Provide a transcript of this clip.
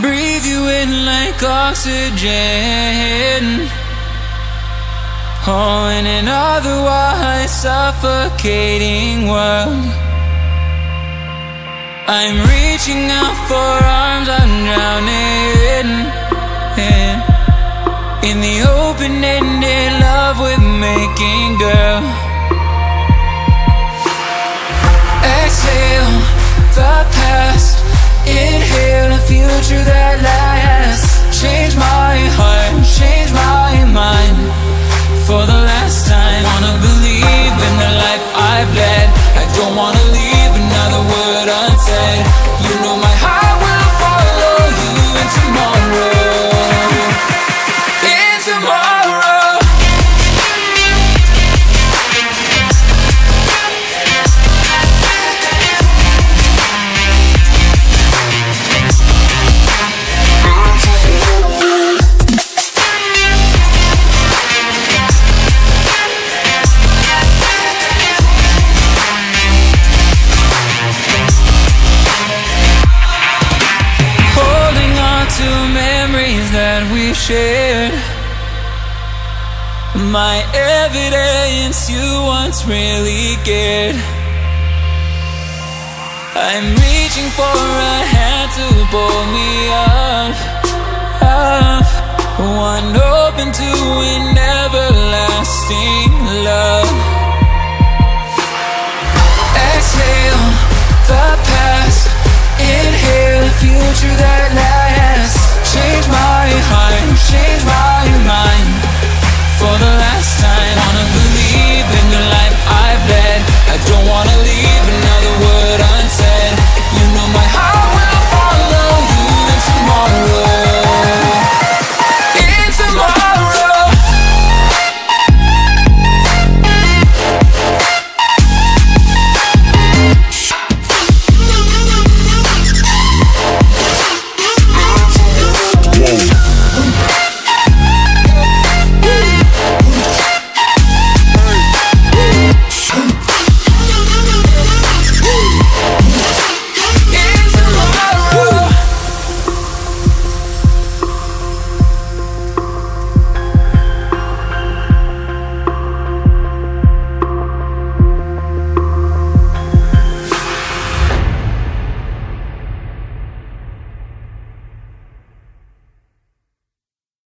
breathe you in like oxygen. Oh, in an otherwise suffocating world, I'm reaching out for arms I'm drowning in. In the open-ended love we're making, girl. Exhale the past, inhale a future that lasts. Change my heart, change my mind. For the last time, I wanna believe in the life I've led. I don't wanna leave another word unsaid. You know my heart will follow you into tomorrow, in tomorrow. My evidence you once really cared. I'm reaching for a hand to pull me up. One open to an everlasting love. Exhale the past.